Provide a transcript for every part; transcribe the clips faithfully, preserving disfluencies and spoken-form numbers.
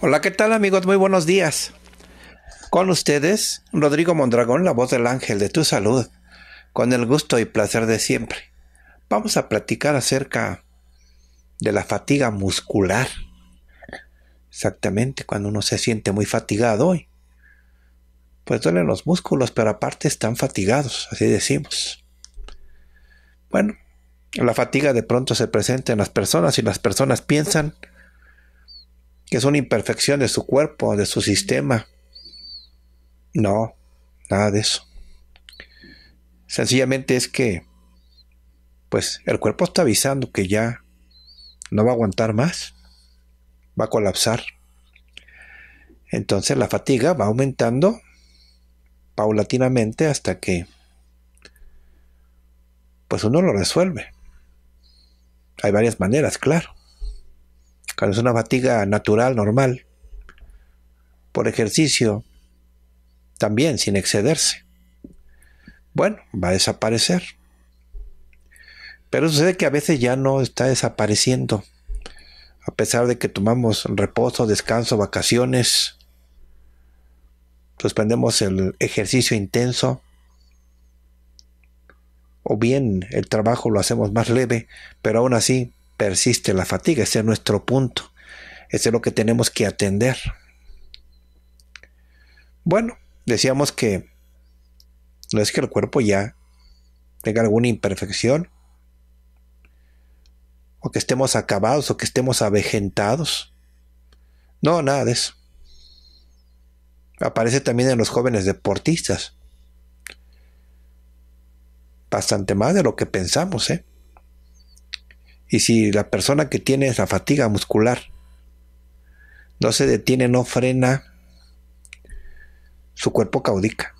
Hola, ¿qué tal amigos? Muy buenos días. Con ustedes, Rodrigo Mondragón, la voz del ángel de tu salud, con el gusto y placer de siempre. Vamos a platicar acerca de la fatiga muscular. Exactamente, cuando uno se siente muy fatigado hoy, pues duelen los músculos, pero aparte están fatigados, así decimos. Bueno, la fatiga de pronto se presenta en las personas y las personas piensan que es una imperfección de su cuerpo, de su sistema. No, nada de eso. Sencillamente es que, pues, el cuerpo está avisando que ya no va a aguantar más, va a colapsar. Entonces la fatiga va aumentando paulatinamente hasta que, pues, uno lo resuelve. Hay varias maneras, claro. Cuando es una fatiga natural, normal, por ejercicio, también sin excederse, bueno, va a desaparecer. Pero sucede que a veces ya no está desapareciendo, a pesar de que tomamos reposo, descanso, vacaciones, suspendemos el ejercicio intenso, o bien el trabajo lo hacemos más leve, pero aún así persiste la fatiga. Ese es nuestro punto. Ese es lo que tenemos que atender. Bueno, decíamos que no es que el cuerpo ya tenga alguna imperfección, o que estemos acabados, o que estemos avejentados. No, nada de eso. Aparece también en los jóvenes deportistas. Bastante más de lo que pensamos, ¿eh? Y si la persona que tiene la fatiga muscular no se detiene, no frena, su cuerpo caudica.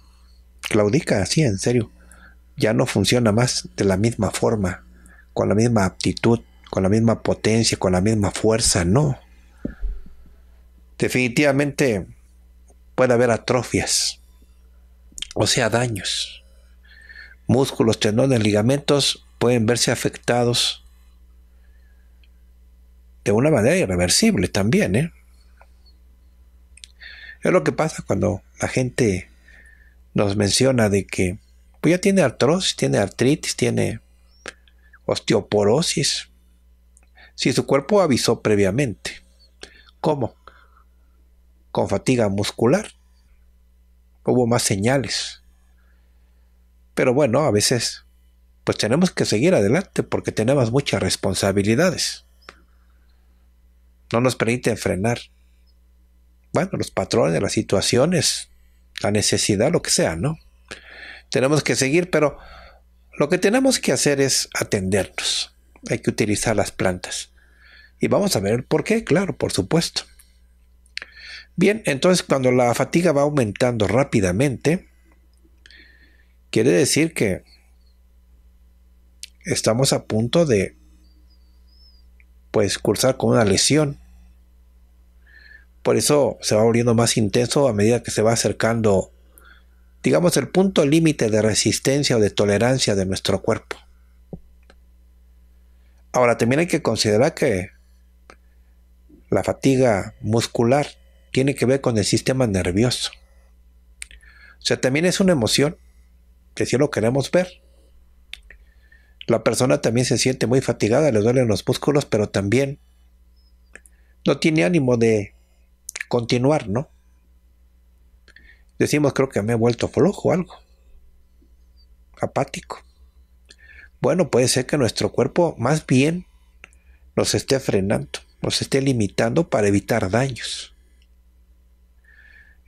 Claudica, sí, en serio. Ya no funciona más de la misma forma, con la misma aptitud, con la misma potencia, con la misma fuerza, no. Definitivamente puede haber atrofias, o sea, daños. Músculos, tendones, ligamentos pueden verse afectados de una manera irreversible también, ¿eh? Es lo que pasa cuando la gente nos menciona de que pues ya tiene artrosis, tiene artritis, tiene osteoporosis. Si su cuerpo avisó previamente. ¿Cómo? Con fatiga muscular. Hubo más señales. Pero bueno, a veces pues tenemos que seguir adelante porque tenemos muchas responsabilidades. No nos permiten frenar. Bueno, los patrones, las situaciones, la necesidad, lo que sea, ¿no? Tenemos que seguir, pero lo que tenemos que hacer es atendernos. Hay que utilizar las plantas. Y vamos a ver el por qué, claro, por supuesto. Bien, entonces cuando la fatiga va aumentando rápidamente, quiere decir que estamos a punto de pues cursar con una lesión. Por eso se va volviendo más intenso a medida que se va acercando, digamos, el punto límite de resistencia o de tolerancia de nuestro cuerpo. Ahora, también hay que considerar que la fatiga muscular tiene que ver con el sistema nervioso. O sea, también es una emoción que si lo queremos ver, la persona también se siente muy fatigada, le duelen los músculos, pero también no tiene ánimo de continuar, ¿no? Decimos, creo que me he vuelto flojo o algo, apático. Bueno, puede ser que nuestro cuerpo más bien nos esté frenando, nos esté limitando para evitar daños.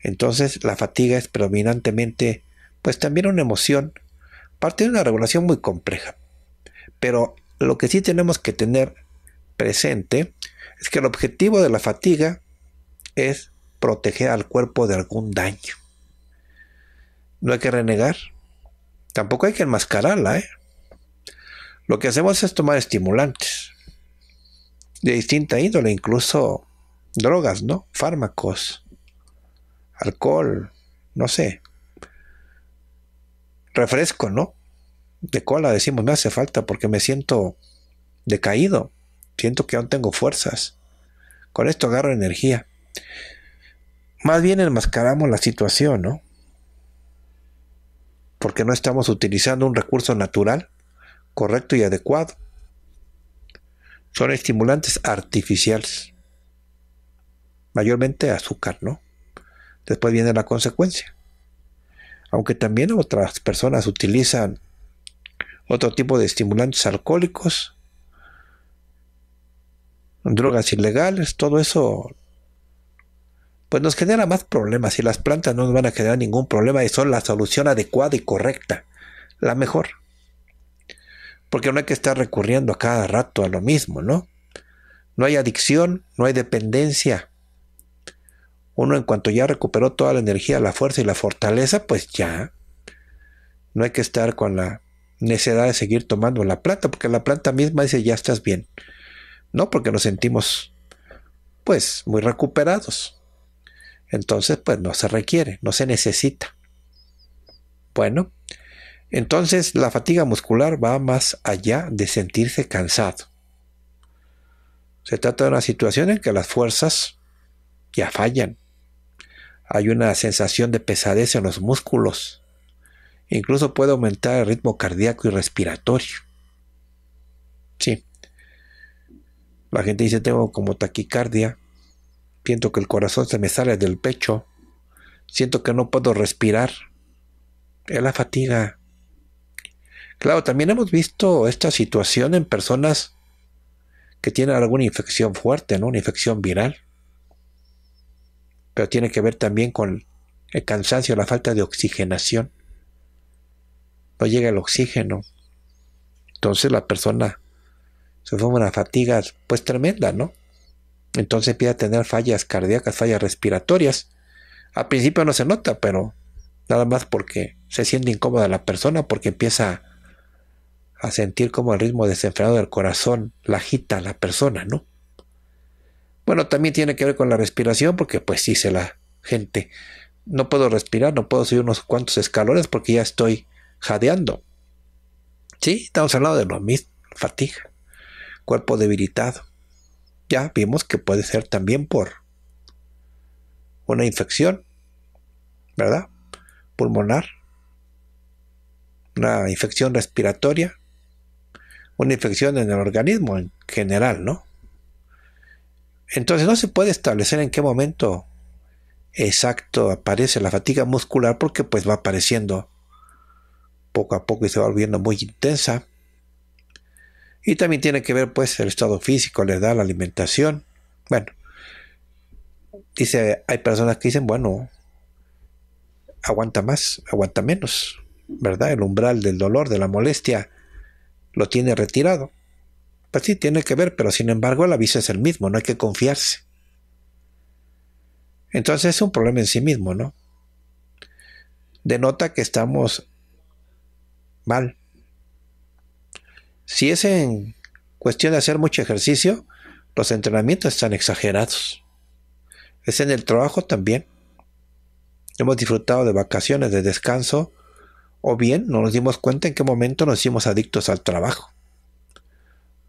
Entonces, la fatiga es predominantemente pues también una emoción, parte de una regulación muy compleja. Pero lo que sí tenemos que tener presente es que el objetivo de la fatiga es proteger al cuerpo de algún daño. No hay que renegar, tampoco hay que enmascararla, ¿eh? Lo que hacemos es tomar estimulantes de distinta índole, incluso drogas, ¿no? Fármacos, alcohol, no sé, refresco, ¿no? De cola decimos, me hace falta porque me siento decaído, siento que aún tengo fuerzas, con esto agarro energía. Más bien enmascaramos la situación, ¿no? Porque no estamos utilizando un recurso natural, correcto y adecuado. Son estimulantes artificiales, mayormente azúcar, ¿no? Después viene la consecuencia. Aunque también otras personas utilizan otro tipo de estimulantes alcohólicos, drogas ilegales, todo eso pues nos genera más problemas, y las plantas no nos van a generar ningún problema y son la solución adecuada y correcta, la mejor. Porque no hay que estar recurriendo a cada rato a lo mismo, ¿no? No hay adicción, no hay dependencia. Uno, en cuanto ya recuperó toda la energía, la fuerza y la fortaleza, pues ya. No hay que estar con la necesidad de seguir tomando la planta, porque la planta misma dice, ya estás bien. No, porque nos sentimos, pues, muy recuperados. Entonces, pues, no se requiere, no se necesita. Bueno, entonces la fatiga muscular va más allá de sentirse cansado. Se trata de una situación en que las fuerzas ya fallan. Hay una sensación de pesadez en los músculos. Incluso puede aumentar el ritmo cardíaco y respiratorio. Sí. La gente dice, tengo como taquicardia, siento que el corazón se me sale del pecho, siento que no puedo respirar. Es la fatiga. Claro, también hemos visto esta situación en personas que tienen alguna infección fuerte, ¿no? Una infección viral. Pero tiene que ver también con el cansancio, la falta de oxigenación. No llega el oxígeno. Entonces la persona se forma una fatiga pues tremenda, ¿no? Entonces empieza a tener fallas cardíacas, fallas respiratorias. Al principio no se nota, pero nada más porque se siente incómoda la persona, porque empieza a sentir como el ritmo desenfrenado del corazón la agita a la persona, ¿no? Bueno, también tiene que ver con la respiración, porque pues dice la gente, no puedo respirar, no puedo subir unos cuantos escalones porque ya estoy jadeando. Sí, estamos hablando de lo mismo, fatiga, cuerpo debilitado. Ya vimos que puede ser también por una infección, ¿verdad? Pulmonar, una infección respiratoria, una infección en el organismo en general, ¿no? Entonces no se puede establecer en qué momento exacto aparece la fatiga muscular, porque pues va apareciendo poco a poco y se va volviendo muy intensa. Y también tiene que ver pues el estado físico, la edad, la alimentación. Bueno, dice, hay personas que dicen, bueno, aguanta más, aguanta menos, ¿verdad? El umbral del dolor, de la molestia, lo tiene retirado. Pues sí, tiene que ver, pero sin embargo el aviso es el mismo, no hay que confiarse. Entonces es un problema en sí mismo, ¿no? Denota que estamos mal. Si es en cuestión de hacer mucho ejercicio, los entrenamientos están exagerados. Es en el trabajo también. Hemos disfrutado de vacaciones, de descanso, o bien no nos dimos cuenta en qué momento nos hicimos adictos al trabajo.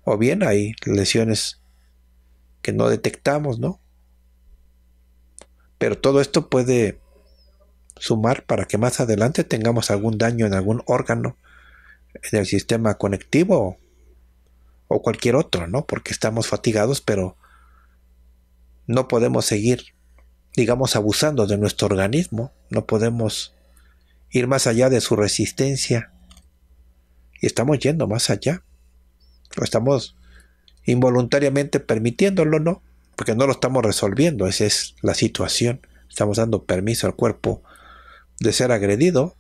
O bien hay lesiones que no detectamos, ¿no? Pero todo esto puede sumar para que más adelante tengamos algún daño en algún órgano, en el sistema conectivo o cualquier otro, ¿no? Porque estamos fatigados, pero no podemos seguir, digamos, abusando de nuestro organismo. No podemos ir más allá de su resistencia. Y estamos yendo más allá. Lo estamos involuntariamente permitiéndolo, ¿no? Porque no lo estamos resolviendo. Esa es la situación. Estamos dando permiso al cuerpo de ser agredido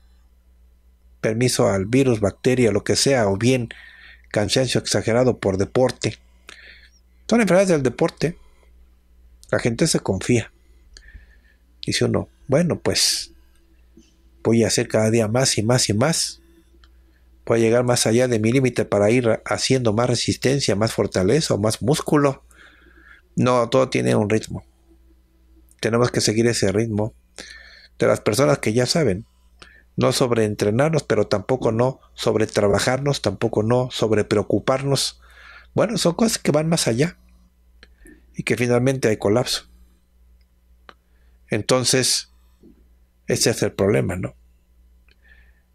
permiso al virus, bacteria, lo que sea, o bien cansancio exagerado por deporte. Son enfermedades del deporte. La gente se confía. Dice uno, bueno, pues voy a hacer cada día más y más y más. Voy a llegar más allá de mi límite para ir haciendo más resistencia, más fortaleza o más músculo. No, todo tiene un ritmo. Tenemos que seguir ese ritmo de las personas que ya saben. No sobreentrenarnos, pero tampoco no sobretrabajarnos, tampoco no sobrepreocuparnos. Bueno, son cosas que van más allá y que finalmente hay colapso. Entonces, ese es el problema, ¿no?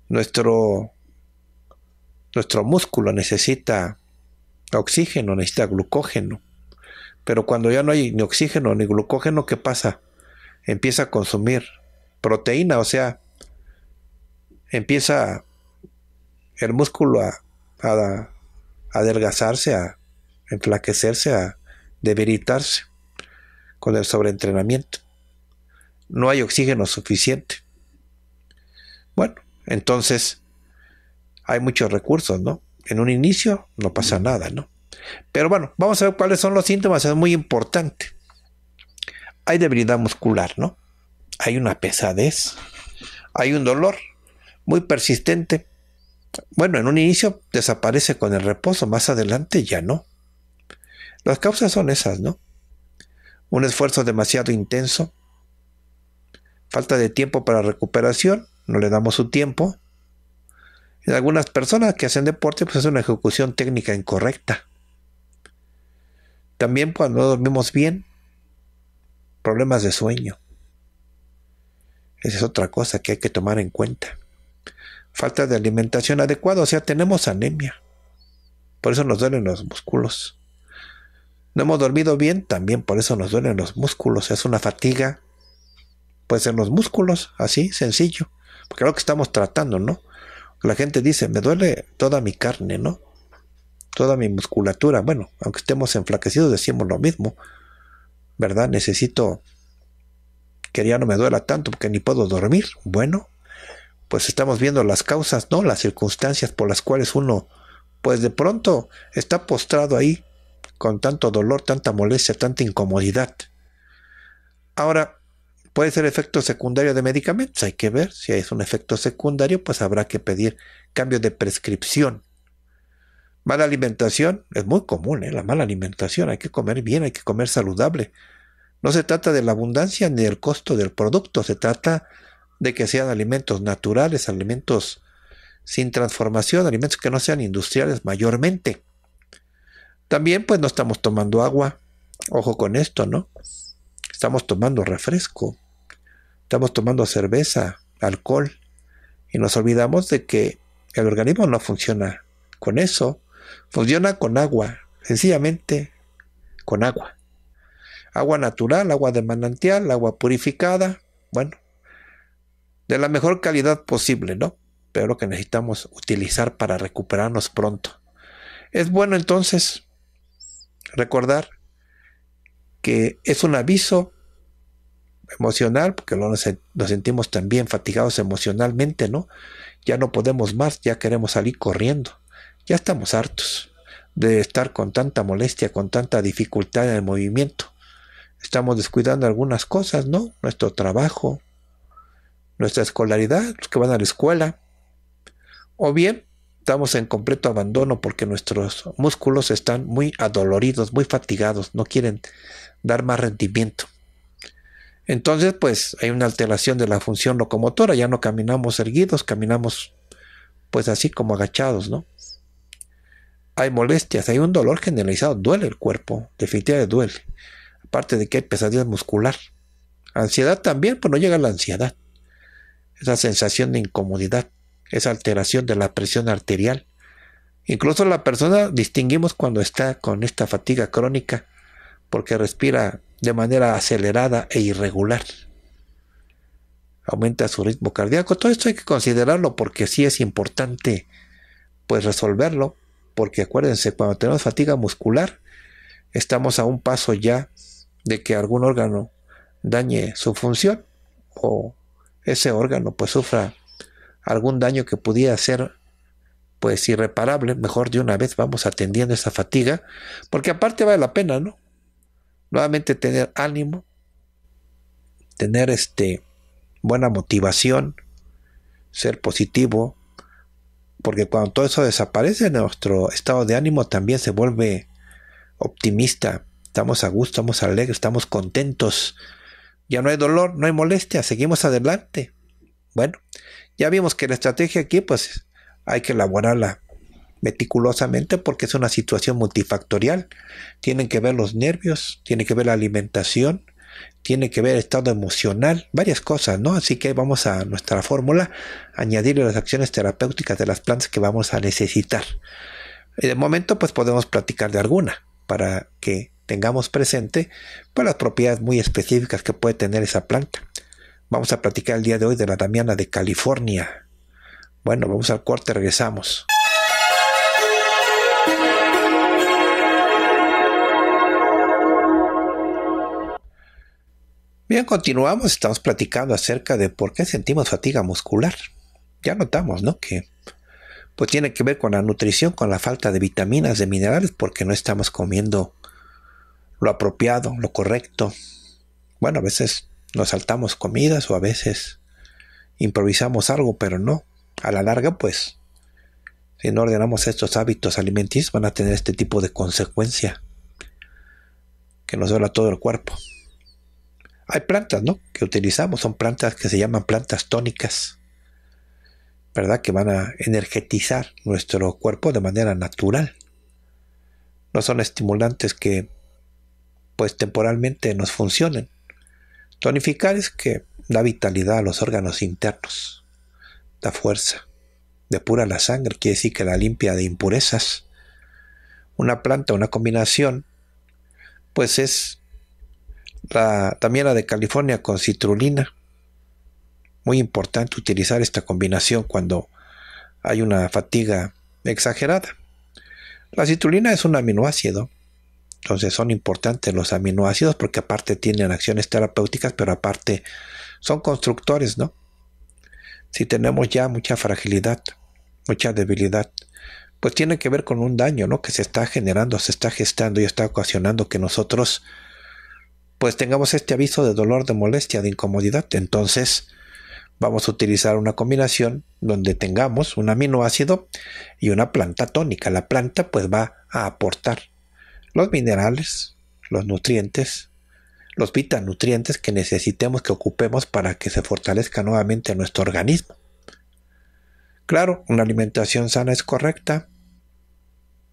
Nuestro, nuestro músculo necesita oxígeno, necesita glucógeno. Pero cuando ya no hay ni oxígeno ni glucógeno, ¿qué pasa? Empieza a consumir proteína, o sea, empieza el músculo a, a, a adelgazarse, a enflaquecerse, a debilitarse con el sobreentrenamiento. No hay oxígeno suficiente. Bueno, entonces hay muchos recursos, ¿no? En un inicio no pasa nada, ¿no? Pero bueno, vamos a ver cuáles son los síntomas. Es muy importante. Hay debilidad muscular, ¿no? Hay una pesadez. Hay un dolor muy persistente. Bueno, en un inicio desaparece con el reposo. Más adelante ya no. Las causas son esas, ¿no? Un esfuerzo demasiado intenso. Falta de tiempo para recuperación. No le damos su tiempo. En algunas personas que hacen deporte, pues es una ejecución técnica incorrecta. También cuando no dormimos bien, problemas de sueño. Esa es otra cosa que hay que tomar en cuenta. Falta de alimentación adecuada, o sea, tenemos anemia. Por eso nos duelen los músculos. No hemos dormido bien, también por eso nos duelen los músculos. Es una fatiga, pues en los músculos, así, sencillo. Porque es lo que estamos tratando, ¿no? La gente dice, me duele toda mi carne, ¿no? Toda mi musculatura. Bueno, aunque estemos enflaquecidos decimos lo mismo, ¿verdad? Necesito que ya no me duela tanto porque ni puedo dormir. Bueno, pues estamos viendo las causas, ¿no? Las circunstancias por las cuales uno, pues de pronto está postrado ahí con tanto dolor, tanta molestia, tanta incomodidad. Ahora, puede ser efecto secundario de medicamentos. Hay que ver si es un efecto secundario, pues habrá que pedir cambio de prescripción. Mala alimentación es muy común, ¿eh? La mala alimentación. Hay que comer bien, hay que comer saludable. No se trata de la abundancia ni del costo del producto. Se trata de que sean alimentos naturales, alimentos sin transformación, alimentos que no sean industriales mayormente. También pues no estamos tomando agua. Ojo con esto, ¿no? Estamos tomando refresco. Estamos tomando cerveza, alcohol. Y nos olvidamos de que el organismo no funciona con eso. Funciona con agua, sencillamente con agua. Agua natural, agua de manantial, agua purificada, bueno, de la mejor calidad posible, ¿no? Pero lo que necesitamos utilizar para recuperarnos pronto. Es bueno entonces recordar que es un aviso emocional, porque nos, nos sentimos también fatigados emocionalmente, ¿no? Ya no podemos más, ya queremos salir corriendo. Ya estamos hartos de estar con tanta molestia, con tanta dificultad en el movimiento. Estamos descuidando algunas cosas, ¿no? Nuestro trabajo, nuestra escolaridad, los que van a la escuela. O bien, estamos en completo abandono porque nuestros músculos están muy adoloridos, muy fatigados, no quieren dar más rendimiento. Entonces, pues, hay una alteración de la función locomotora. Ya no caminamos erguidos, caminamos, pues, así como agachados, ¿no? Hay molestias, hay un dolor generalizado, duele el cuerpo, definitivamente duele. Aparte de que hay pesadez muscular. Ansiedad también, pues no llega la ansiedad. Esa sensación de incomodidad, esa alteración de la presión arterial. Incluso la persona distinguimos cuando está con esta fatiga crónica porque respira de manera acelerada e irregular. Aumenta su ritmo cardíaco. Todo esto hay que considerarlo porque sí es importante pues resolverlo. Porque acuérdense, cuando tenemos fatiga muscular, estamos a un paso ya de que algún órgano dañe su función o ese órgano pues sufra algún daño que pudiera ser pues irreparable, mejor de una vez vamos atendiendo esa fatiga, porque aparte vale la pena, ¿no? Nuevamente tener ánimo, tener este buena motivación, ser positivo, porque cuando todo eso desaparece, nuestro estado de ánimo también se vuelve optimista, estamos a gusto, estamos alegres, estamos contentos, ya no hay dolor, no hay molestia, seguimos adelante. Bueno, ya vimos que la estrategia aquí pues hay que elaborarla meticulosamente porque es una situación multifactorial. Tienen que ver los nervios, tiene que ver la alimentación, tiene que ver el estado emocional, varias cosas, ¿no? Así que vamos a nuestra fórmula, añadirle las acciones terapéuticas de las plantas que vamos a necesitar. De momento pues podemos platicar de alguna para que tengamos presente pues, las propiedades muy específicas que puede tener esa planta. Vamos a platicar el día de hoy de la Damiana de California. Bueno, vamos al corte, regresamos. Bien, continuamos, estamos platicando acerca de por qué sentimos fatiga muscular. Ya notamos, ¿no? Que pues tiene que ver con la nutrición, con la falta de vitaminas, de minerales, porque no estamos comiendo lo apropiado, lo correcto. Bueno, a veces nos saltamos comidas o a veces improvisamos algo, pero no. A la larga, pues, si no ordenamos estos hábitos alimenticios, van a tener este tipo de consecuencia que nos duele todo el cuerpo. Hay plantas, ¿no?, que utilizamos, son plantas que se llaman plantas tónicas, ¿verdad?, que van a energetizar nuestro cuerpo de manera natural. No son estimulantes que, pues, temporalmente nos funcionen. Tonificar es que da vitalidad a los órganos internos, da fuerza, depura la sangre, quiere decir que la limpia de impurezas. Una planta, una combinación, pues es la damiana de California con citrulina. Muy importante utilizar esta combinación cuando hay una fatiga exagerada. La citrulina es un aminoácido. Entonces son importantes los aminoácidos porque aparte tienen acciones terapéuticas, pero aparte son constructores, ¿no? Si tenemos ya mucha fragilidad, mucha debilidad, pues tiene que ver con un daño, ¿no?, que se está generando, se está gestando y está ocasionando que nosotros pues tengamos este aviso de dolor, de molestia, de incomodidad. Entonces vamos a utilizar una combinación donde tengamos un aminoácido y una planta tónica. La planta pues va a aportar los minerales, los nutrientes, los vitanutrientes que necesitemos, que ocupemos para que se fortalezca nuevamente nuestro organismo. Claro, una alimentación sana es correcta,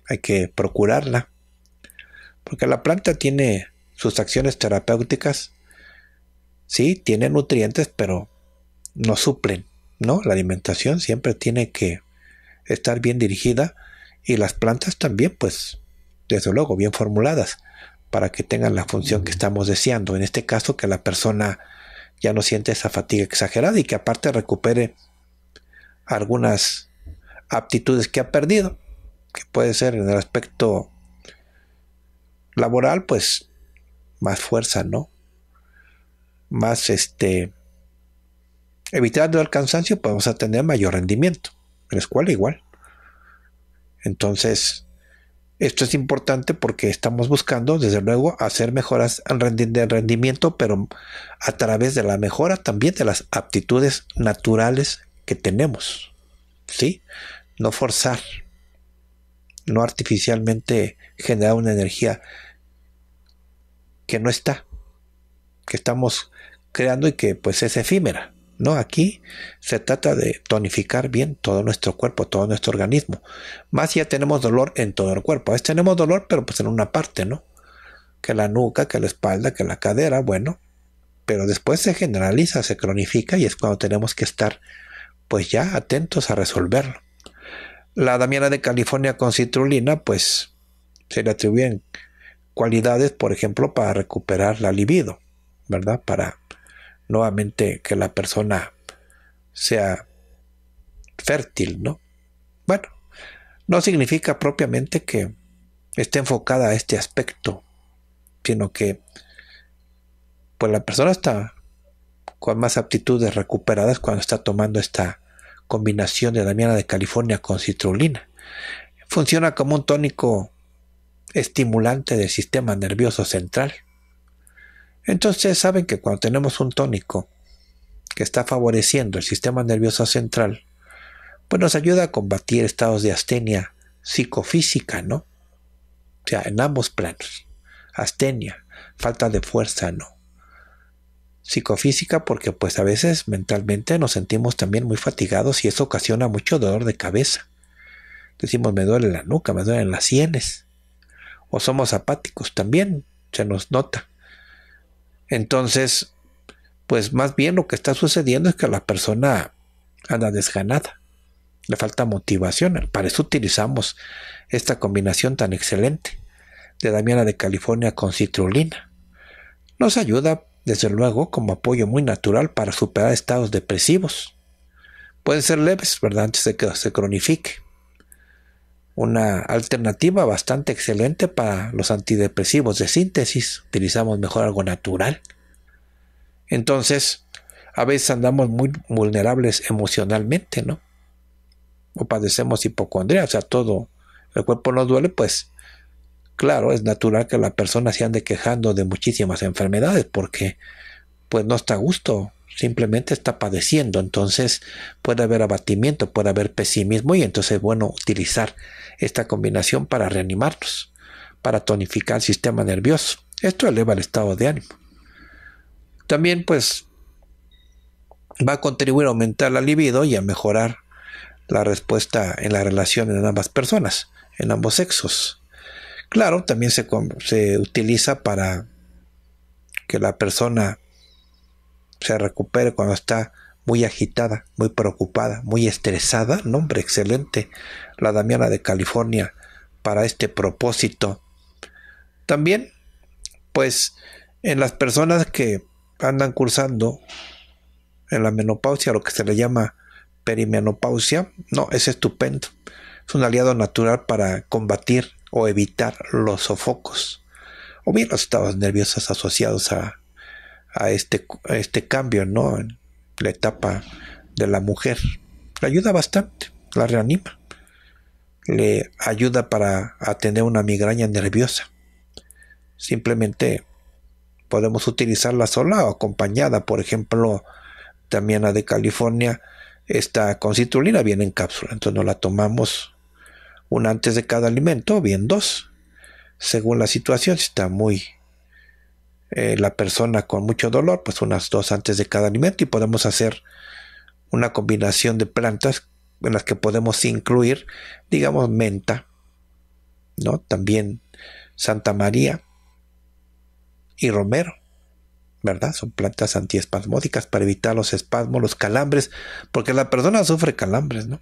hay que procurarla, porque la planta tiene sus acciones terapéuticas, sí, tiene nutrientes, pero no suplen, ¿no? La alimentación siempre tiene que estar bien dirigida y las plantas también, pues, desde luego, bien formuladas para que tengan la función que estamos deseando. En este caso, que la persona ya no siente esa fatiga exagerada y que aparte recupere algunas aptitudes que ha perdido, que puede ser en el aspecto laboral, pues más fuerza, ¿no? Más este, evitando el cansancio, podemos tener mayor rendimiento. En la escuela igual. Entonces, esto es importante porque estamos buscando, desde luego, hacer mejoras de rendimiento, pero a través de la mejora también de las aptitudes naturales que tenemos, ¿sí? No forzar, no artificialmente generar una energía que no está, que estamos creando y que pues es efímera, ¿no? Aquí se trata de tonificar bien todo nuestro cuerpo, todo nuestro organismo. Más si ya tenemos dolor en todo el cuerpo. A veces tenemos dolor, pero pues en una parte, ¿no? Que la nuca, que la espalda, que la cadera, bueno. Pero después se generaliza, se cronifica y es cuando tenemos que estar, pues ya atentos a resolverlo. La damiana de California con citrulina, pues se le atribuyen cualidades, por ejemplo, para recuperar la libido, ¿verdad? Para nuevamente que la persona sea fértil, ¿no? Bueno, no significa propiamente que esté enfocada a este aspecto, sino que pues la persona está con más aptitudes recuperadas cuando está tomando esta combinación de Damiana de California con citrulina. Funciona como un tónico estimulante del sistema nervioso central. Entonces saben que cuando tenemos un tónico que está favoreciendo el sistema nervioso central, pues nos ayuda a combatir estados de astenia psicofísica, ¿no? O sea, en ambos planos. Astenia, falta de fuerza, ¿no? Psicofísica porque pues a veces mentalmente nos sentimos también muy fatigados y eso ocasiona mucho dolor de cabeza. Decimos, me duele la nuca, me duelen las sienes. O somos apáticos también, se nos nota. Entonces, pues más bien lo que está sucediendo es que la persona anda desganada. Le falta motivación. Para eso utilizamos esta combinación tan excelente de Damiana de California con citrulina. Nos ayuda, desde luego, como apoyo muy natural para superar estados depresivos. Pueden ser leves, ¿verdad?, antes de que se cronifique. Una alternativa bastante excelente para los antidepresivos de síntesis. Utilizamos mejor algo natural. Entonces, a veces andamos muy vulnerables emocionalmente, ¿no? O padecemos hipocondría, o sea, todo el cuerpo nos duele, pues claro, es natural que la persona se ande quejando de muchísimas enfermedades porque pues no está a gusto, simplemente está padeciendo. Entonces puede haber abatimiento, puede haber pesimismo y entonces es bueno utilizar esta combinación para reanimarnos, para tonificar el sistema nervioso. Esto eleva el estado de ánimo. También pues va a contribuir a aumentar la libido y a mejorar la respuesta en la relación en ambas personas, en ambos sexos. Claro, también se, se utiliza para que la persona se recupere cuando está muy agitada, muy preocupada, muy estresada. Nombre excelente, la Damiana de California para este propósito. También, pues, en las personas que andan cursando en la menopausia, lo que se le llama perimenopausia, no, es estupendo. Es un aliado natural para combatir o evitar los sofocos o bien los estados nerviosos asociados a, a, este, a este cambio, ¿no?, en la etapa de la mujer. Le ayuda bastante, la reanima. Le ayuda para atender una migraña nerviosa. Simplemente podemos utilizarla sola o acompañada. Por ejemplo, también la de California está con citrulina, viene en cápsula, entonces no la tomamos una antes de cada alimento, bien dos, según la situación. Si está muy eh, la persona con mucho dolor, pues unas dos antes de cada alimento, y podemos hacer una combinación de plantas en las que podemos incluir, digamos, menta, ¿no?, también Santa María y romero, ¿verdad? Son plantas antiespasmódicas para evitar los espasmos, los calambres, porque la persona sufre calambres, ¿no?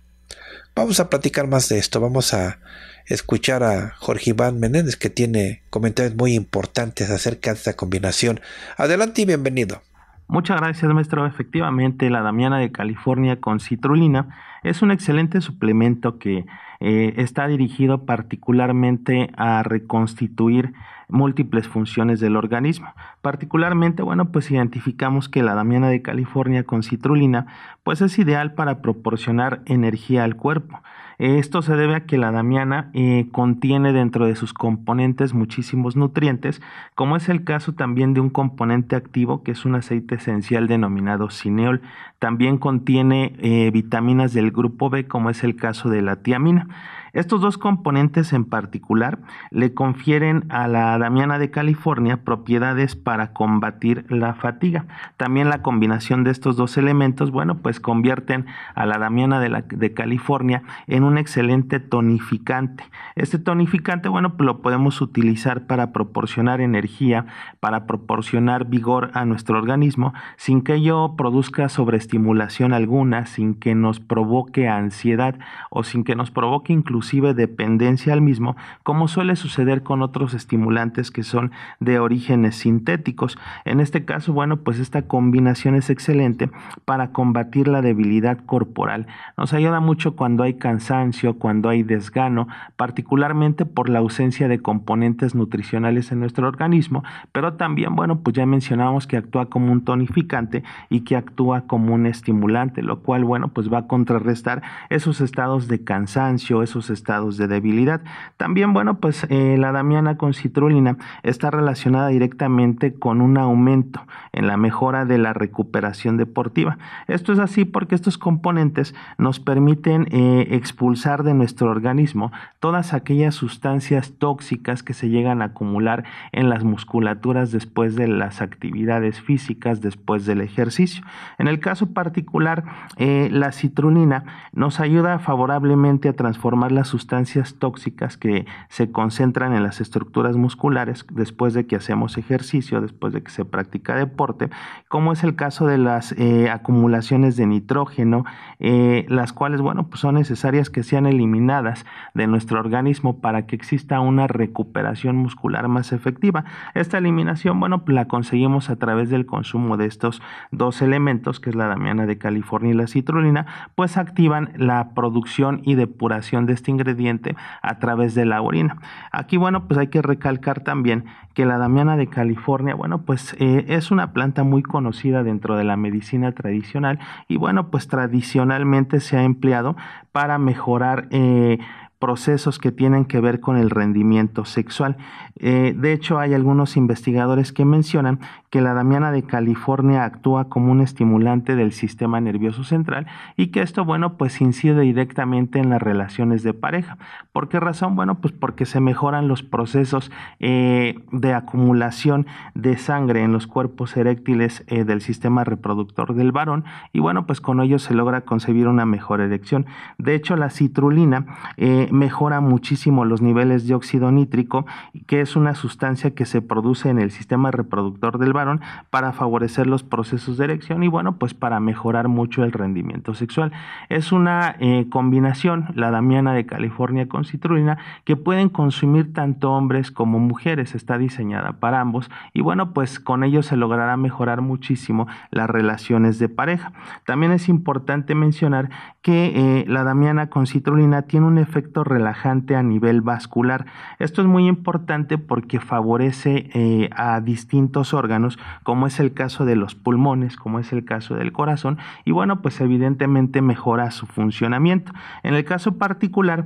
Vamos a platicar más de esto. Vamos a escuchar a Jorge Iván Menéndez, que tiene comentarios muy importantes acerca de esta combinación. Adelante y bienvenido. Muchas gracias, maestro. Efectivamente, la Damiana de California con citrulina es un excelente suplemento que eh, está dirigido particularmente a reconstituir múltiples funciones del organismo. Particularmente, bueno, pues identificamos que la Damiana de California con citrulina pues es ideal para proporcionar energía al cuerpo. Esto se debe a que la Damiana eh, contiene dentro de sus componentes muchísimos nutrientes, como es el caso también de un componente activo que es un aceite esencial denominado cineol. También contiene eh, vitaminas del grupo B, como es el caso de la tiamina. Estos dos componentes en particular le confieren a la Damiana de California propiedades para combatir la fatiga. También la combinación de estos dos elementos, bueno, pues convierten a la Damiana de, la, de California en un excelente tonificante. Este tonificante, bueno, pues lo podemos utilizar para proporcionar energía, para proporcionar vigor a nuestro organismo, sin que ello produzca sobreestimulación alguna, sin que nos provoque ansiedad o sin que nos provoque incluso inclusive dependencia al mismo, como suele suceder con otros estimulantes que son de orígenes sintéticos. En este caso, bueno, pues esta combinación es excelente para combatir la debilidad corporal. Nos ayuda mucho cuando hay cansancio, cuando hay desgano, particularmente por la ausencia de componentes nutricionales en nuestro organismo, pero también, bueno, pues ya mencionamos que actúa como un tonificante y que actúa como un estimulante, lo cual, bueno, pues va a contrarrestar esos estados de cansancio, esos estados de debilidad. También, bueno, pues eh, la damiana con citrulina está relacionada directamente con un aumento en la mejora de la recuperación deportiva. Esto es así porque estos componentes nos permiten eh, expulsar de nuestro organismo todas aquellas sustancias tóxicas que se llegan a acumular en las musculaturas después de las actividades físicas, después del ejercicio. En el caso particular, eh, la citrulina nos ayuda favorablemente a transformar las sustancias tóxicas que se concentran en las estructuras musculares después de que hacemos ejercicio, después de que se practica deporte, como es el caso de las eh, acumulaciones de nitrógeno, eh, las cuales, bueno, pues son necesarias que sean eliminadas de nuestro organismo para que exista una recuperación muscular más efectiva. Esta eliminación, bueno, la conseguimos a través del consumo de estos dos elementos, que es la damiana de California y la citrulina, pues activan la producción y depuración de este ingrediente a través de la orina. Aquí, bueno, pues hay que recalcar también que la damiana de California, bueno, pues eh, es una planta muy conocida dentro de la medicina tradicional y, bueno, pues tradicionalmente se ha empleado para mejorar eh, procesos que tienen que ver con el rendimiento sexual. Eh, de hecho, hay algunos investigadores que mencionan que la damiana de California actúa como un estimulante del sistema nervioso central y que esto, bueno, pues incide directamente en las relaciones de pareja. ¿Por qué razón? Bueno, pues porque se mejoran los procesos eh, de acumulación de sangre en los cuerpos eréctiles eh, del sistema reproductor del varón y, bueno, pues con ello se logra concebir una mejor erección. De hecho, la citrulina eh, mejora muchísimo los niveles de óxido nítrico, que es una sustancia que se produce en el sistema reproductor del varón para favorecer los procesos de erección y, bueno, pues para mejorar mucho el rendimiento sexual. Es una eh, combinación, la damiana de California con citrulina, que pueden consumir tanto hombres como mujeres. Está diseñada para ambos y, bueno, pues con ello se logrará mejorar muchísimo las relaciones de pareja. También es importante mencionar que eh, la damiana con citrulina tiene un efecto relajante a nivel vascular. Esto es muy importante porque favorece eh, a distintos órganos, como es el caso de los pulmones, como es el caso del corazón, y, bueno, pues evidentemente mejora su funcionamiento. En el caso particular,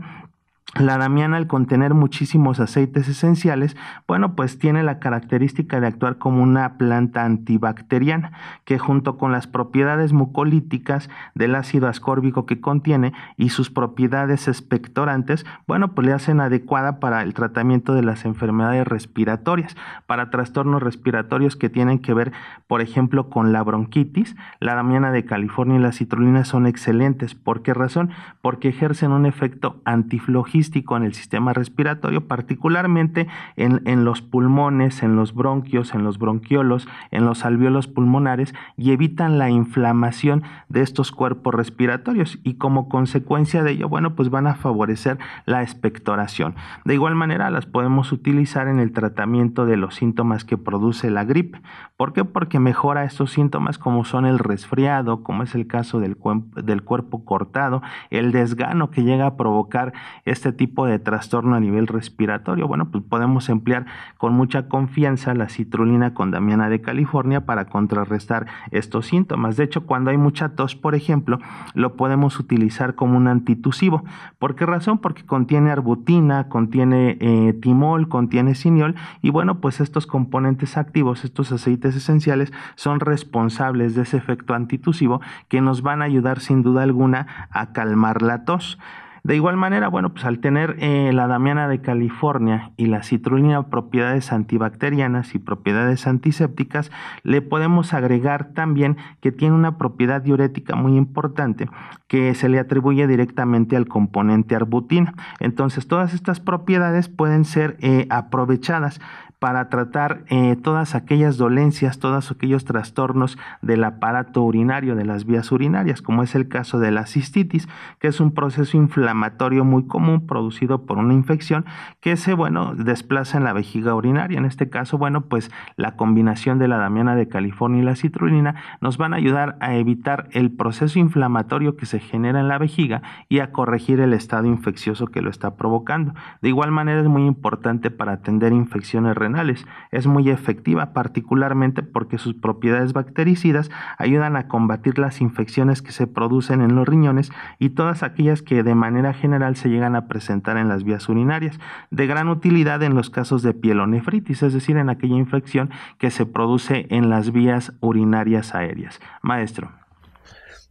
la damiana, al contener muchísimos aceites esenciales, bueno, pues tiene la característica de actuar como una planta antibacteriana, que junto con las propiedades mucolíticas del ácido ascórbico que contiene y sus propiedades expectorantes, bueno, pues le hacen adecuada para el tratamiento de las enfermedades respiratorias, para trastornos respiratorios que tienen que ver, por ejemplo, con la bronquitis. La damiana de California y la citrulina son excelentes. ¿Por qué razón? Porque ejercen un efecto antiflogístico en el sistema respiratorio, particularmente en, en los pulmones, en los bronquios, en los bronquiolos, en los alvéolos pulmonares, y evitan la inflamación de estos cuerpos respiratorios y, como consecuencia de ello, bueno, pues van a favorecer la expectoración. De igual manera, las podemos utilizar en el tratamiento de los síntomas que produce la gripe. ¿Por qué? Porque mejora estos síntomas, como son el resfriado, como es el caso del, del cuerpo cortado, el desgano que llega a provocar este tipo de trastorno a nivel respiratorio. Bueno, pues podemos emplear con mucha confianza la citrulina con damiana de California para contrarrestar estos síntomas. De hecho, cuando hay mucha tos, por ejemplo, lo podemos utilizar como un antitusivo. ¿Por qué razón? Porque contiene arbutina, contiene eh, timol, contiene siniol y, bueno, pues estos componentes activos, estos aceites esenciales, son responsables de ese efecto antitusivo que nos van a ayudar sin duda alguna a calmar la tos. De igual manera, bueno, pues al tener eh, la damiana de California y la citrulina propiedades antibacterianas y propiedades antisépticas, le podemos agregar también que tiene una propiedad diurética muy importante que se le atribuye directamente al componente arbutina. Entonces, todas estas propiedades pueden ser eh, aprovechadas para tratar eh, todas aquellas dolencias, todos aquellos trastornos del aparato urinario, de las vías urinarias, como es el caso de la cistitis, que es un proceso inflamatorio muy común producido por una infección que se, bueno, desplaza en la vejiga urinaria. En este caso, bueno, pues la combinación de la damiana de California y la citrulina nos van a ayudar a evitar el proceso inflamatorio que se genera en la vejiga y a corregir el estado infeccioso que lo está provocando. De igual manera, es muy importante para atender infecciones renales. Es muy efectiva, particularmente porque sus propiedades bactericidas ayudan a combatir las infecciones que se producen en los riñones y todas aquellas que de manera general se llegan a presentar en las vías urinarias. De gran utilidad en los casos de pielonefritis, es decir, en aquella infección que se produce en las vías urinarias aéreas. Maestro.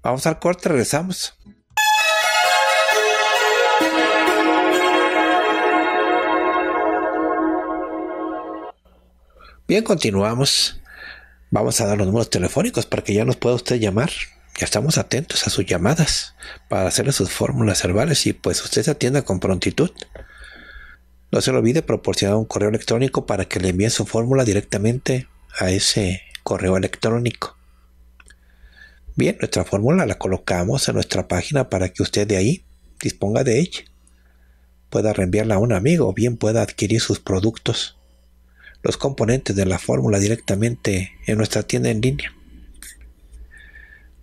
Vamos al corte, regresamos. Bien, continuamos. Vamos a dar los números telefónicos para que ya nos pueda usted llamar. Ya estamos atentos a sus llamadas para hacerle sus fórmulas herbales y pues usted se atienda con prontitud. No se le olvide proporcionar un correo electrónico para que le envíe su fórmula directamente a ese correo electrónico. Bien, nuestra fórmula la colocamos en nuestra página para que usted de ahí disponga de ella. Pueda reenviarla a un amigo o bien pueda adquirir sus productos, los componentes de la fórmula directamente en nuestra tienda en línea.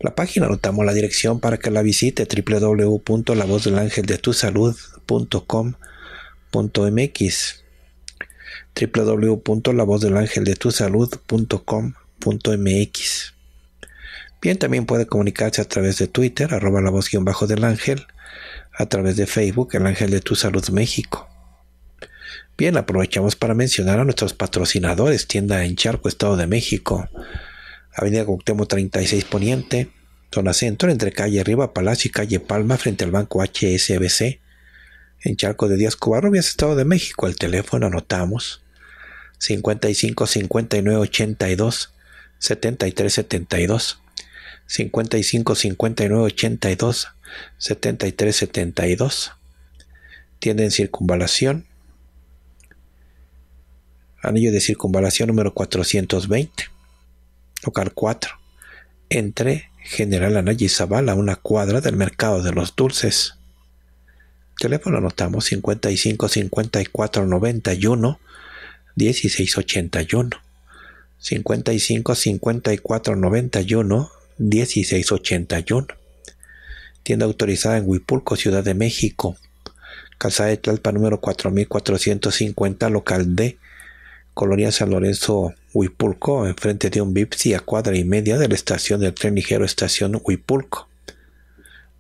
La página, anotamos la dirección para que la visite: doble u doble u doble u punto la voz del ángel de tu salud punto com punto m x, doble u doble u doble u punto la voz del ángel de tu salud punto com punto m x. Bien, también puede comunicarse a través de Twitter, arroba la voz guión bajo del ángel, a través de Facebook, el ángel de tu salud México. Bien, aprovechamos para mencionar a nuestros patrocinadores: tienda en Charco, Estado de México, Avenida Cuauhtémoc treinta y seis Poniente, zona centro, entre calle Riva Palacio y calle Palma, frente al banco H S B C, en Charco de Díaz Covarrubias, Estado de México. El teléfono, anotamos: cincuenta y cinco, cincuenta y nueve, ochenta y dos, setenta y tres, setenta y dos, cincuenta y cinco, cincuenta y nueve, ochenta y dos, setenta y tres, setenta y dos. Tienda en Circunvalación, Anillo de Circunvalación número cuatrocientos veinte, local cuatro, entre General Anaya y Zavala, a una cuadra del Mercado de los Dulces. Teléfono, anotamos: cincuenta y cinco, cincuenta y cuatro, noventa y uno, dieciséis ochenta y uno, cincuenta y cinco, cincuenta y cuatro, noventa y uno, dieciséis ochenta y uno. Tienda autorizada en Huipulco, Ciudad de México, Calzada de Tlalpan número cuatro mil cuatrocientos cincuenta, local D, Colonia San Lorenzo, Huipulco, enfrente de un Vipsi, a cuadra y media de la estación del tren ligero Estación Huipulco.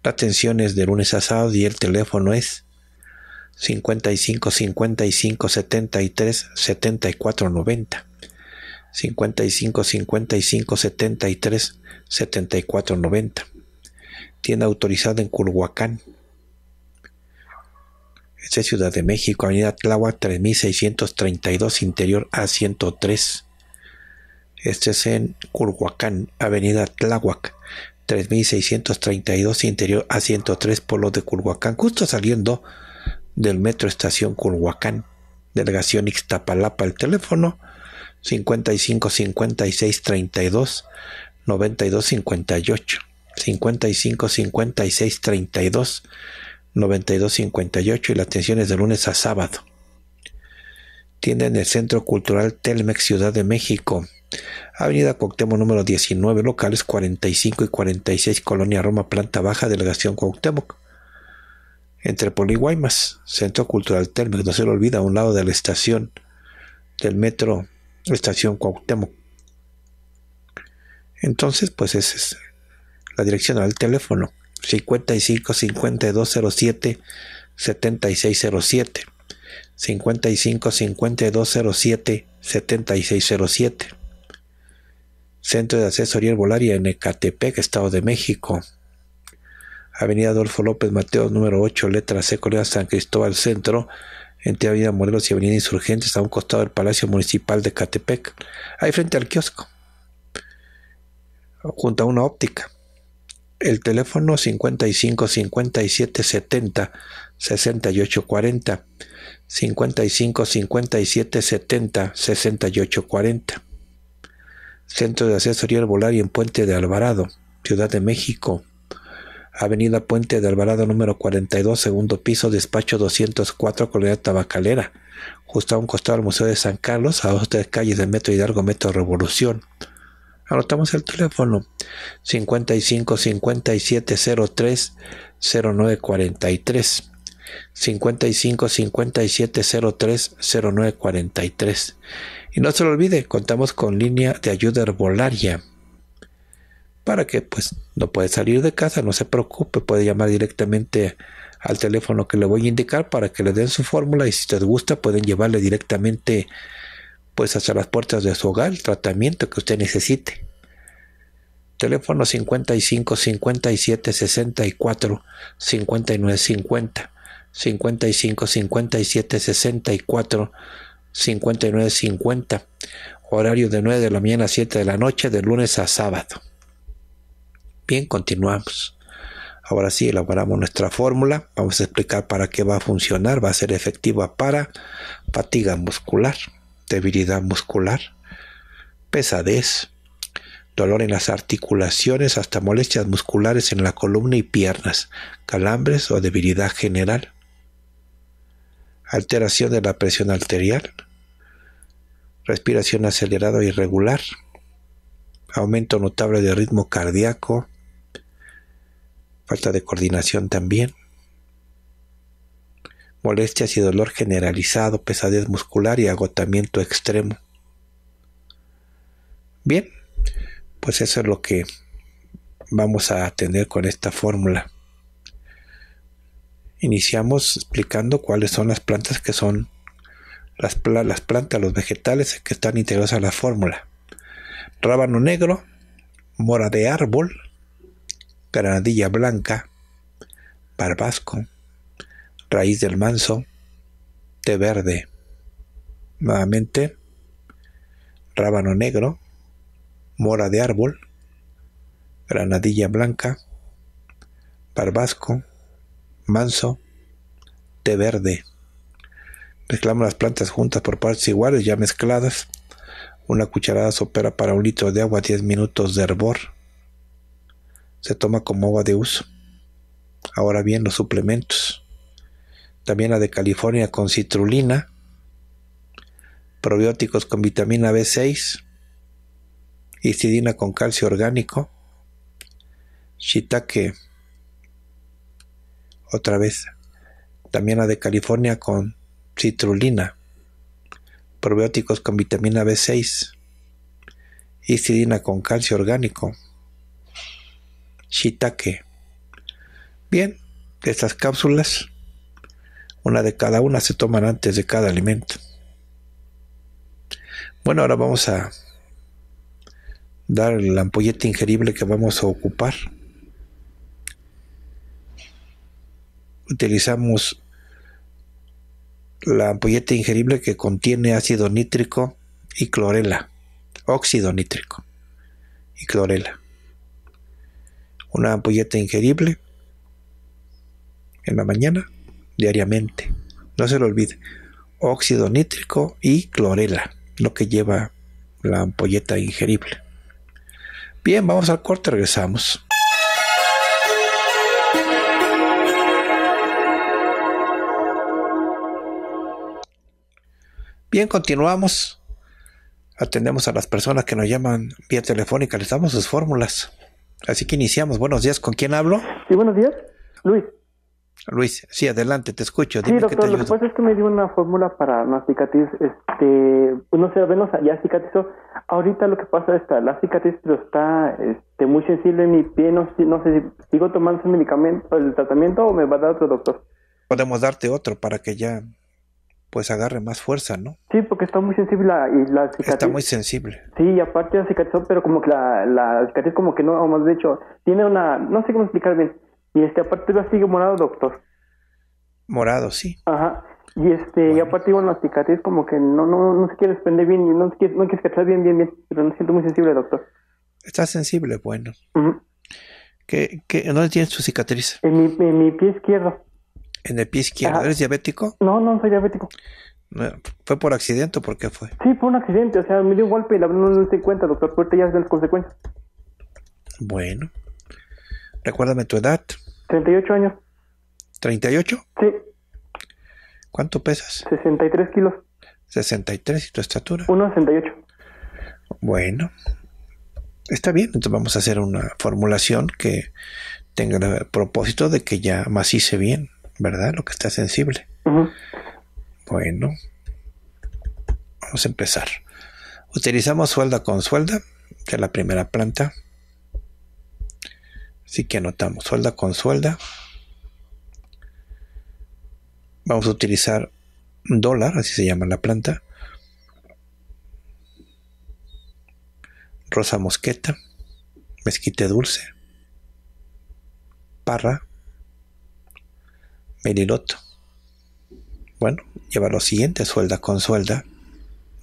La atención es de lunes a sábado y el teléfono es cincuenta y cinco, cincuenta y cinco, setenta y tres, setenta y cuatro, noventa, cincuenta y cinco, cincuenta y cinco, setenta y tres, setenta y cuatro, noventa. Tienda autorizada en Culhuacán, este es Ciudad de México, Avenida Tláhuac tres mil seiscientos treinta y dos, interior A ciento tres. Este es en Culhuacán, Avenida Tláhuac tres mil seiscientos treinta y dos, interior A ciento tres, pueblo de Culhuacán, justo saliendo del metro Estación Culhuacán, delegación Ixtapalapa. El teléfono, cincuenta y cinco, cincuenta y seis, treinta y dos, noventa y dos, cincuenta y ocho, cincuenta y cinco, cincuenta y seis, treinta y dos, noventa y dos, cincuenta y ocho, y la atención es de lunes a sábado. Tienda en el Centro Cultural Telmex, Ciudad de México, Avenida Cuauhtémoc número diecinueve, locales cuarenta y cinco y cuarenta y seis, Colonia Roma, planta baja, delegación Cuauhtémoc, entre Poli y Guaymas. Centro Cultural Telmex, no se lo olvida, a un lado de la estación del metro Estación Cuauhtémoc. Entonces, pues esa es la dirección al teléfono: cincuenta y cinco, cincuenta y dos cero siete, setenta y seis cero siete, cincuenta y cinco, cincuenta y dos cero siete, setenta y seis cero siete. Centro de Asesoría Herbolaria en Ecatepec, Estado de México, Avenida Adolfo López Mateos número ocho, letra C, Colonia San Cristóbal Centro, entre Avenida Morelos y Avenida Insurgentes, a un costado del Palacio Municipal de Ecatepec, ahí frente al kiosco, junto a una óptica. el teléfono cincuenta y cinco, cincuenta y siete, setenta, sesenta y ocho, cuarenta, cincuenta y cinco, cincuenta y siete, setenta, sesenta y ocho, cuarenta. Centro de Asesoría Herbolaria en Puente de Alvarado, Ciudad de México, Avenida Puente de Alvarado número cuarenta y dos, segundo piso, despacho doscientos cuatro, Colonia Tabacalera, justo a un costado del Museo de San Carlos, a dos tres calles del Metro Hidalgo, Metro Revolución. Anotamos el teléfono cincuenta y cinco, cincuenta y siete, cero tres, cero nueve cuarenta y tres, cincuenta y cinco, cincuenta y siete, cero tres, cero nueve cuarenta y tres. Y no se lo olvide, contamos con línea de ayuda herbolaria para que, pues, no puede salir de casa, no se preocupe, puede llamar directamente al teléfono que le voy a indicar para que le den su fórmula, y si te gusta pueden llevarle directamente, pues, hacia las puertas de su hogar el tratamiento que usted necesite. Teléfono cincuenta y cinco, cincuenta y siete, sesenta y cuatro, cincuenta y nueve, cincuenta, cincuenta y cinco, cincuenta y siete, sesenta y cuatro, cincuenta y nueve, cincuenta, horario de nueve de la mañana a siete de la noche, de lunes a sábado. Bien, continuamos. Ahora sí, elaboramos nuestra fórmula. Vamos a explicar para qué va a funcionar. Va a ser efectiva para fatiga muscular, debilidad muscular, pesadez, dolor en las articulaciones, hasta molestias musculares en la columna y piernas, calambres o debilidad general, alteración de la presión arterial, respiración acelerada o irregular, aumento notable de ritmo cardíaco, falta de coordinación también, molestias y dolor generalizado, pesadez muscular y agotamiento extremo. Bien, pues eso es lo que vamos a atender con esta fórmula. Iniciamos explicando cuáles son las plantas que son las, pla las plantas, los vegetales que están integrados a la fórmula. Rábano negro, mora de árbol, granadilla blanca, barbasco, raíz del manso, té verde. Nuevamente, rábano negro, mora de árbol, granadilla blanca, barbasco, manso, té verde. Mezclamos las plantas juntas por partes iguales, ya mezcladas. Una cucharada sopera para un litro de agua, diez minutos de hervor. Se toma como agua de uso. Ahora bien, los suplementos. Damiana de California con citrulina. Probióticos con vitamina B seis. Histidina con calcio orgánico. Shiitake. Otra vez, Damiana de California con citrulina, probióticos con vitamina B seis, histidina con calcio orgánico, shiitake. Bien, estas cápsulas, una de cada una, se toman antes de cada alimento. Bueno, ahora vamos a dar la ampolleta ingerible que vamos a ocupar. Utilizamos la ampolleta ingerible que contiene ácido nítrico y clorela, óxido nítrico y clorela. Una ampolleta ingerible en la mañana, diariamente. No se lo olvide, óxido nítrico y clorela, lo que lleva la ampolleta ingerible. Bien, vamos al corte, regresamos. Bien, continuamos. Atendemos a las personas que nos llaman vía telefónica. Les damos sus fórmulas. Así que iniciamos. Buenos días. ¿Con quién hablo? Sí, buenos días. Luis. Luis, sí, adelante. Te escucho. Dime, sí, doctor, lo que pasa es que me dio una fórmula para una cicatriz. Este, no sé, bueno, ya cicatrizó. Ahorita lo que pasa es que la cicatriz, pero está este, muy sensible en mi pie. No, no sé si sigo tomando su medicamento, el tratamiento, o me va a dar otro, doctor. Podemos darte otro para que ya, pues, agarre más fuerza, ¿no? Sí, porque está muy sensible la, y la cicatriz. Está muy sensible. Sí, y aparte la cicatrizó, pero como que la, la cicatriz como que no, o más de hecho, tiene una, no sé cómo explicar bien, y este, aparte la sigue morado, doctor. Morado, sí. Ajá, y este, bueno, y aparte bueno, la cicatriz como que no, no, no se quiere desprender bien, no se quiere, no quiere cicatrizar bien, bien, bien, pero me siento muy sensible, doctor. Está sensible, bueno. Uh-huh. ¿Qué, qué, ¿Dónde tienes tu cicatriz? En mi, en mi pie izquierdo. ¿En el pie izquierdo? Ajá. ¿Eres diabético? No, no soy diabético. ¿Fue por accidente o por qué fue? Sí, fue un accidente. O sea, me dio un golpe y la verdad no me di cuenta, doctor. Ahorita ya es de las consecuencias. Bueno. Recuérdame tu edad. treinta y ocho años. ¿treinta y ocho? Sí. ¿Cuánto pesas? sesenta y tres kilos. sesenta y tres. ¿Y tu estatura? uno sesenta y ocho. Bueno. Está bien. Entonces vamos a hacer una formulación que tenga el propósito de que ya macice bien, ¿verdad? Lo que está sensible. Uh-huh. Bueno. Vamos a empezar. Utilizamos suelda con suelda, que es la primera planta. Así que anotamos suelda con suelda. Vamos a utilizar dólar, así se llama la planta. Rosa mosqueta, mezquite dulce, parra, meliloto. Bueno, lleva lo siguiente, suelda con suelda,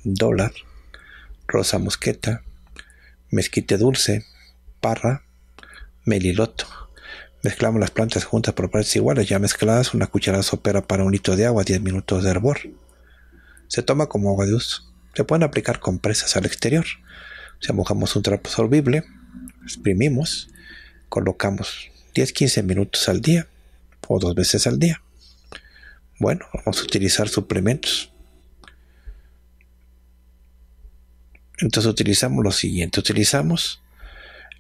dólar, rosa mosqueta, mezquite dulce, parra, meliloto. Mezclamos las plantas juntas por partes iguales, ya mezcladas, una cucharada sopera para un litro de agua, diez minutos de hervor. Se toma como agua de uso. Se pueden aplicar compresas al exterior. O sea, mojamos un trapo absorbible, exprimimos, colocamos diez a quince minutos al día o dos veces al día. Bueno, vamos a utilizar suplementos. Entonces utilizamos lo siguiente, utilizamos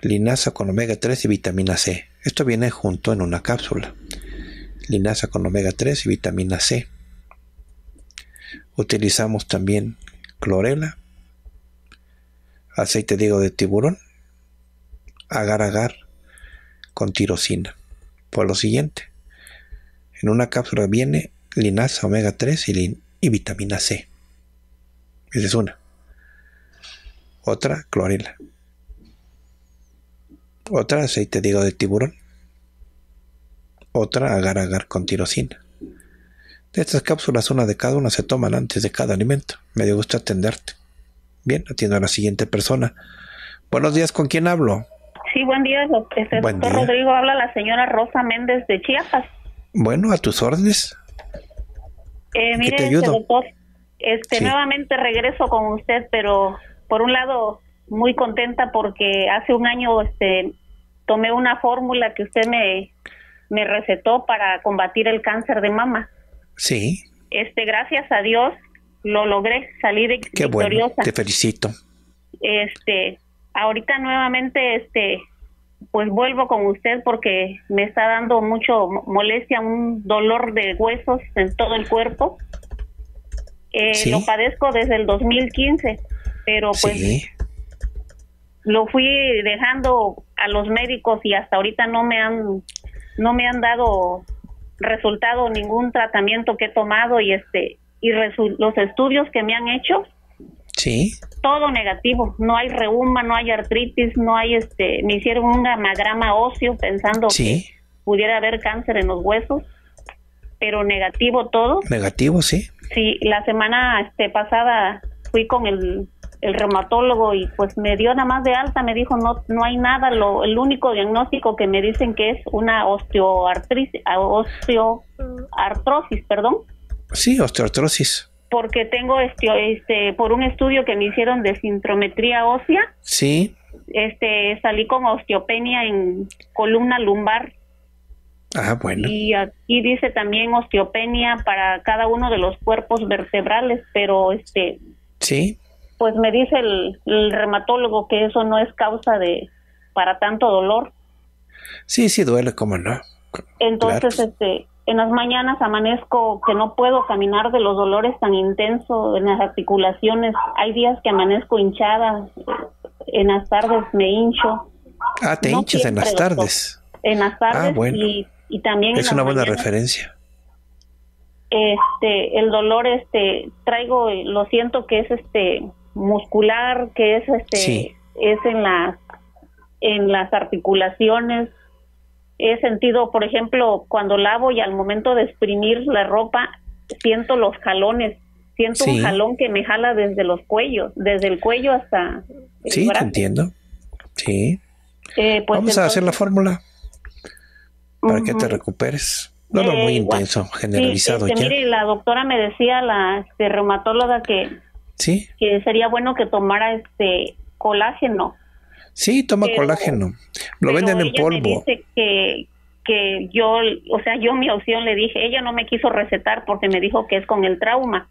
linaza con omega tres y vitamina C. Esto viene junto en una cápsula. Linaza con omega tres y vitamina C. Utilizamos también clorela, aceite de hígado de tiburón, agar-agar con tirosina. Por lo siguiente, en una cápsula viene linaza, omega tres y, y vitamina C. Esa es una. Otra, clorela. Otra, aceite de hígado de tiburón. Otra, agar-agar con tirosina. De estas cápsulas, una de cada una se toman antes de cada alimento. Me dio gusto atenderte. Bien, atiendo a la siguiente persona. Buenos días, ¿con quién hablo? Sí, buen día, doctor. Este buen doctor día. Rodrigo, habla la señora Rosa Méndez de Chiapas. Bueno, a tus órdenes. Eh, mire, ¿qué te ayudo? Doctor, este, sí. Nuevamente regreso con usted, pero por un lado muy contenta porque hace un año este tomé una fórmula que usted me, me recetó para combatir el cáncer de mama. Sí. Este, gracias a Dios lo logré, salí de Qué victoriosa. Bueno, te felicito. Este, ahorita nuevamente este pues vuelvo con usted porque me está dando mucho molestia, un dolor de huesos en todo el cuerpo. Eh, ¿Sí? Lo padezco desde el dos mil quince, pero pues sí. Lo fui dejando a los médicos y hasta ahorita no me han no me han dado resultado ningún tratamiento que he tomado y este y resu los estudios que me han hecho, sí, todo negativo, no hay reuma, no hay artritis, no hay este me hicieron un gamagrama óseo pensando sí. que pudiera haber cáncer en los huesos, pero negativo todo. Negativo, sí. Sí, la semana este pasada fui con el el reumatólogo y pues me dio nada más de alta, me dijo no no hay nada, lo el único diagnóstico que me dicen que es una osteoartritis, osteoartrosis, perdón. Sí, osteoartrosis. Porque tengo este, este por un estudio que me hicieron de sintrometría ósea. Sí. Este salí con osteopenia en columna lumbar. Ah, bueno. Y aquí dice también osteopenia para cada uno de los cuerpos vertebrales, pero este sí. Pues me dice el, el reumatólogo que eso no es causa de para tanto dolor. Sí, sí duele, cómo no. Entonces, claro. este, en las mañanas amanezco que no puedo caminar de los dolores tan intensos en las articulaciones. Hay días que amanezco hinchada, en las tardes me hincho. Ah, te no hinchas en las doctor. tardes. En las tardes ah, bueno. y, y también es en una buena mañanas. referencia. Este, el dolor, este, traigo, lo siento que es este muscular, que es este sí. es en las en las articulaciones. He sentido, por ejemplo, cuando lavo y al momento de exprimir la ropa siento los jalones, siento sí. un jalón que me jala desde los cuellos, desde el cuello hasta el sí, brazo. Te entiendo. Sí. Eh, pues Vamos entonces, a hacer la fórmula. para uh-huh. que te recuperes. Dolor eh, muy intenso, bueno, generalizado sí, este, ya. Mire, la doctora me decía, la este, reumatóloga, que, ¿sí? que sería bueno que tomara este colágeno. Sí, toma pero, colágeno. Lo venden en polvo. Me dice que, que yo, o sea, yo mi opción le dije, ella no me quiso recetar porque me dijo que es con el trauma.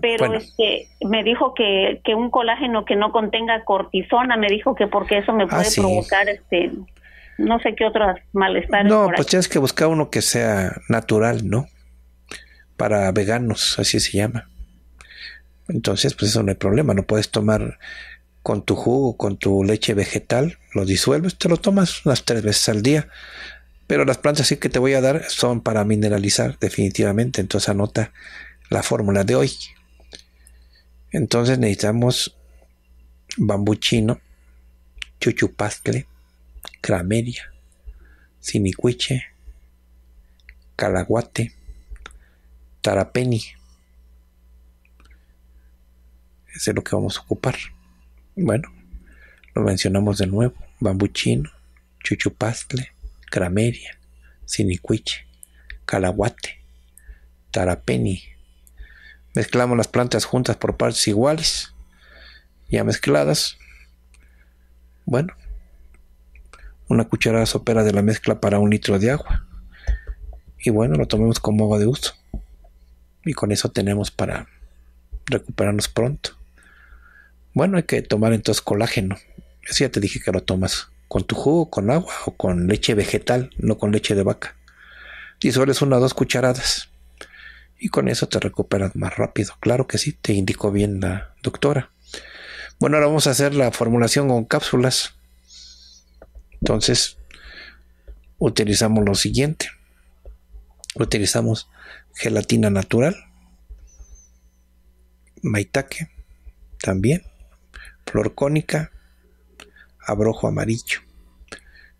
Pero bueno. este, me dijo que, que un colágeno que no contenga cortisona, me dijo que porque eso me puede ah, sí. provocar este... no sé qué otros malestares. No, pues tienes que buscar uno que sea natural, ¿no? Para veganos, así se llama. Entonces, pues eso no hay problema. No puedes tomar con tu jugo, con tu leche vegetal, lo disuelves, te lo tomas unas tres veces al día. Pero las plantas sí que te voy a dar son para mineralizar, definitivamente. Entonces anota la fórmula de hoy. Entonces necesitamos bambú chino, chuchupastle, crameria, sinicuiche, calahuate, tarapeni. Ese es lo que vamos a ocupar. Bueno, lo mencionamos de nuevo: bambú chino, chuchupastle, crameria, sinicuiche, calahuate, tarapeni. Mezclamos las plantas juntas por partes iguales, ya mezcladas. Bueno, una cucharada sopera de la mezcla para un litro de agua. Y bueno, lo tomemos como agua de uso. Y con eso tenemos para recuperarnos pronto. Bueno, hay que tomar entonces colágeno. Eso ya te dije que lo tomas con tu jugo, con agua o con leche vegetal, no con leche de vaca. Disuelves una o dos cucharadas. Y con eso te recuperas más rápido. Claro que sí, te indicó bien la doctora. Bueno, ahora vamos a hacer la formulación con cápsulas. Entonces, utilizamos lo siguiente. Utilizamos gelatina natural, maitake, también, flor cónica, abrojo amarillo.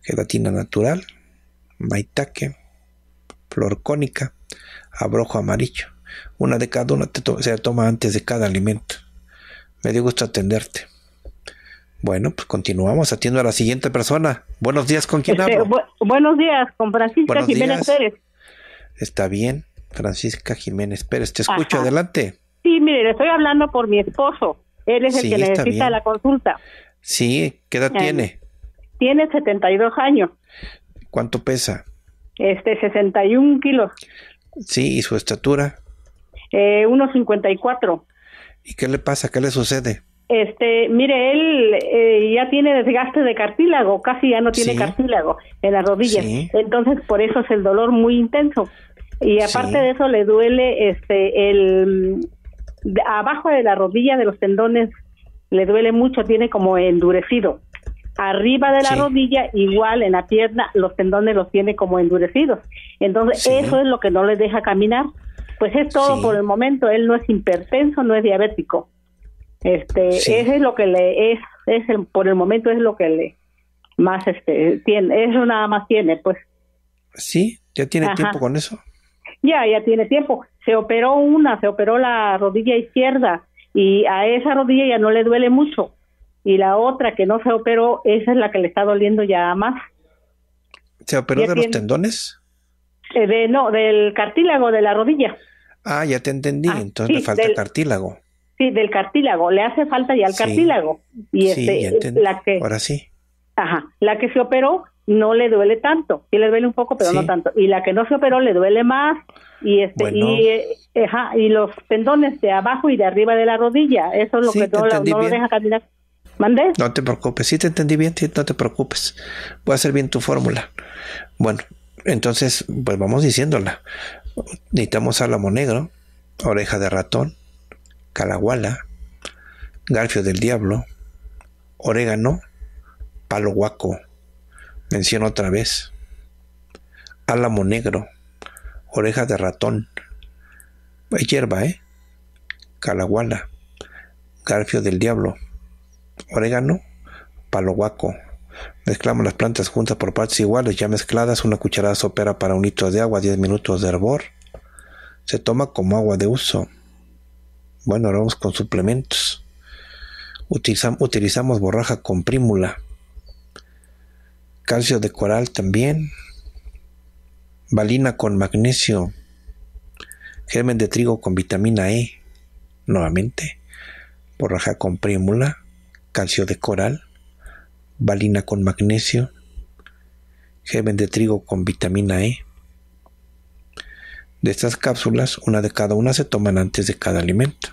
Gelatina natural, maitake, flor cónica, abrojo amarillo. Una de cada una te to- se toma antes de cada alimento. Me dio gusto atenderte. Bueno, pues continuamos. Atiendo a la siguiente persona. Buenos días, ¿con quién hablo? Este, bu buenos días, con Francisca buenos Jiménez días. Pérez. Está bien, Francisca Jiménez Pérez. Te escucho, Ajá. adelante. Sí, mire, le estoy hablando por mi esposo. Él es sí, el que necesita bien. la consulta. Sí, ¿qué edad eh, tiene? Tiene setenta y dos años. ¿Cuánto pesa? Este, sesenta y un kilos. Sí, ¿y su estatura? Eh, uno cincuenta y cuatro. ¿Y qué le pasa? ¿Qué le sucede? Este, mire, él eh, ya tiene desgaste de cartílago, casi ya no tiene sí. cartílago en las rodillas, sí. entonces por eso es el dolor muy intenso. Y aparte sí. de eso le duele este el de, abajo de la rodilla, de los tendones, le duele mucho, tiene como endurecido. Arriba de la sí. rodilla, igual en la pierna, los tendones los tiene como endurecidos. Entonces sí. eso es lo que no le deja caminar. Pues es todo sí. por el momento, él no es hipertenso, no es diabético. Este, sí. ese es lo que le es, es el, por el momento es lo que le más este tiene, eso nada más tiene, pues. Sí, ya tiene Ajá. tiempo con eso. Ya, ya tiene tiempo. Se operó una, se operó la rodilla izquierda y a esa rodilla ya no le duele mucho. Y la otra que no se operó, esa es la que le está doliendo ya más. ¿Se operó ya de tiene, los tendones? Eh, de no, del cartílago de la rodilla. Ah, ya te entendí, ah, entonces sí, le falta del, cartílago. Sí, del cartílago, le hace falta ya el sí, cartílago. Y sí, este, la que, ahora sí. Ajá, la que se operó no le duele tanto, sí le duele un poco, pero sí. no tanto. Y la que no se operó le duele más, y este bueno. y, eh, ajá, y los tendones de abajo y de arriba de la rodilla, eso es lo sí, que no, no lo deja caminar. ¿Mandé? No te preocupes, sí te entendí bien, sí, no te preocupes. Voy a hacer bien tu fórmula. Bueno, entonces, pues vamos diciéndola. Necesitamos álamo negro, oreja de ratón, calahuala, garfio del diablo, orégano, palo huaco, menciono otra vez, álamo negro, oreja de ratón, es hierba, ¿eh? Calahuala, garfio del diablo, orégano, palo huaco. Mezclamos las plantas juntas por partes iguales, ya mezcladas, una cucharada sopera para un litro de agua, diez minutos de hervor. Se toma como agua de uso. Bueno, ahora vamos con suplementos. Utilizam, utilizamos borraja con prímula, calcio de coral también, valina con magnesio, germen de trigo con vitamina E, nuevamente, borraja con prémula, calcio de coral, valina con magnesio, germen de trigo con vitamina E. De estas cápsulas, una de cada una se toman antes de cada alimento.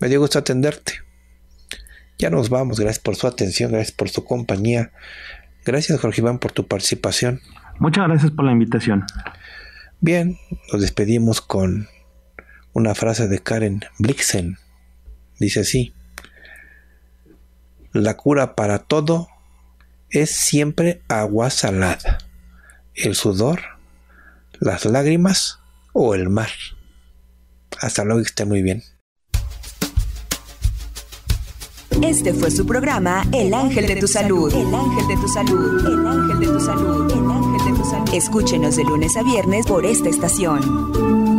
Me dio gusto atenderte. Ya nos vamos, gracias por su atención, gracias por su compañía. Gracias, Jorge Iván, por tu participación. Muchas gracias por la invitación. Bien, nos despedimos con una frase de Karen Blixen. Dice así: la cura para todo es siempre agua salada, el sudor, las lágrimas o el mar. Hasta luego, que esté muy bien. Este fue su programa El Ángel de tu Salud. El Ángel de tu Salud. El Ángel de tu Salud. El Ángel de tu Salud. Escúchenos de lunes a viernes por esta estación.